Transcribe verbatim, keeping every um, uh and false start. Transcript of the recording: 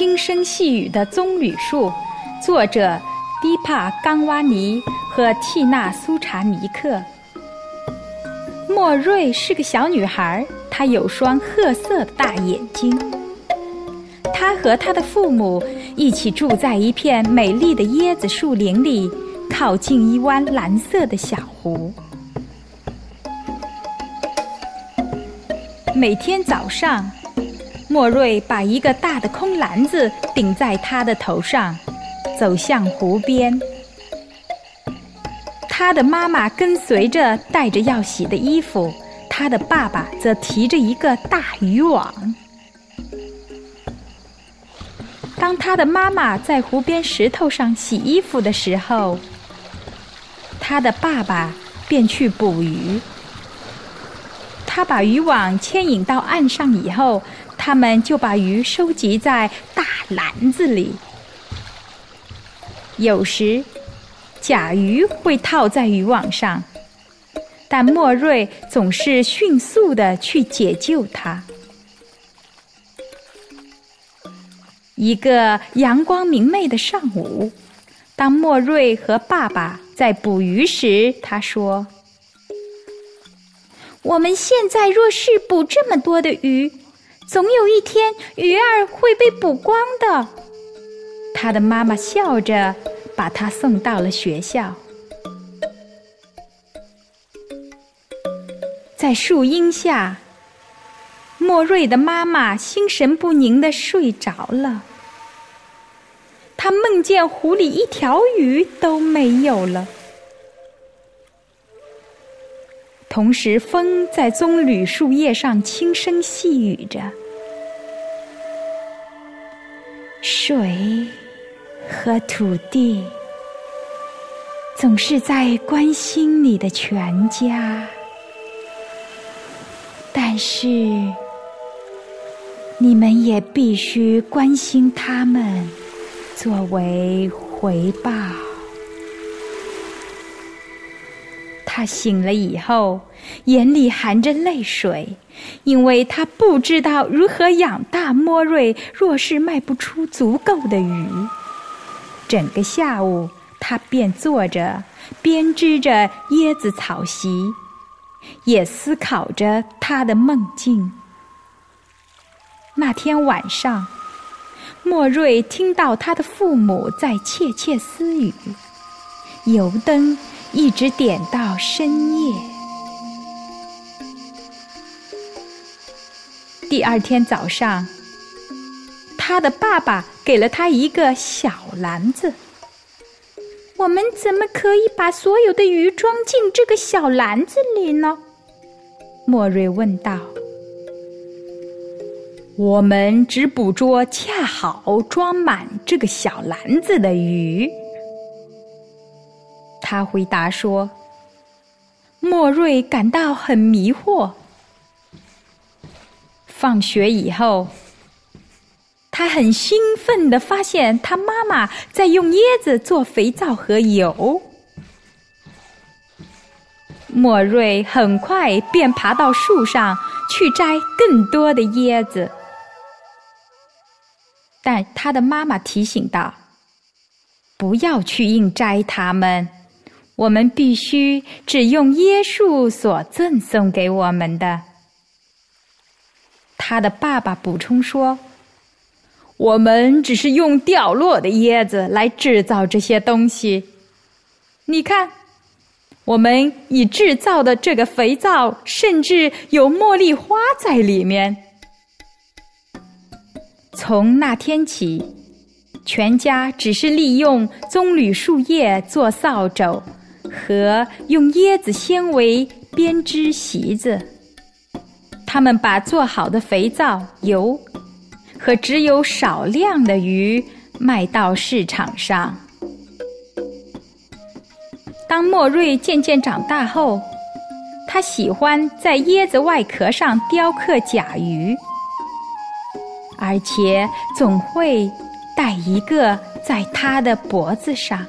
轻声细语的棕榈树，作者迪帕冈瓦尼和蒂娜苏查尼克。莫瑞是个小女孩，她有双褐色的大眼睛。她和她的父母一起住在一片美丽的椰子树林里，靠近一湾蓝色的小湖。每天早上，莫瑞把一个大的空篮子顶在他的头上，走向湖边。他的妈妈跟随着带着要洗的衣服，他的爸爸则提着一个大渔网。当他的妈妈在湖边石头上洗衣服的时候，他的爸爸便去捕鱼。他把渔网牵引到岸上以后，他们就把鱼收集在大篮子里。有时假鱼会套在渔网上，但莫瑞总是迅速地去解救它。一个阳光明媚的上午，当莫瑞和爸爸在捕鱼时，他说：我们现在若是捕这么多的鱼，总有一天鱼儿会被捕光的。他的妈妈笑着把他送到了学校。在树荫下，莫瑞的妈妈心神不宁地睡着了。她梦见湖里一条鱼都没有了。同时，风在棕榈树叶上轻声细语着，水和土地总是在关心你的全家，但是你们也必须关心他们，作为回报。他醒了以后，眼里含着泪水，因为他不知道如何养大莫瑞若是卖不出足够的鱼。整个下午，他便坐着编织着椰子草席，也思考着他的梦境。那天晚上，莫瑞听到他的父母在窃窃私语，油灯一直点到深夜。第二天早上，他的爸爸给了他一个小篮子。我们怎么可以把所有的鱼装进这个小篮子里呢？莫瑞问道。我们只捕捉恰好装满这个小篮子的鱼，他回答说。莫瑞感到很迷惑。放学以后，他很兴奋地发现他妈妈在用椰子做肥皂和油。莫瑞很快便爬到树上去摘更多的椰子，但他的妈妈提醒道：不要去硬摘它们，我们必须只用椰树所赠送给我们的。他的爸爸补充说：我们只是用掉落的椰子来制造这些东西。你看，我们已制造的这个肥皂甚至有茉莉花在里面。从那天起，全家只是利用棕榈树叶做扫帚和用椰子纤维编织席子。他们把做好的肥皂、油和只有少量的鱼卖到市场上。当莫瑞渐渐长大后，他喜欢在椰子外壳上雕刻甲鱼，而且总会戴一个在他的脖子上。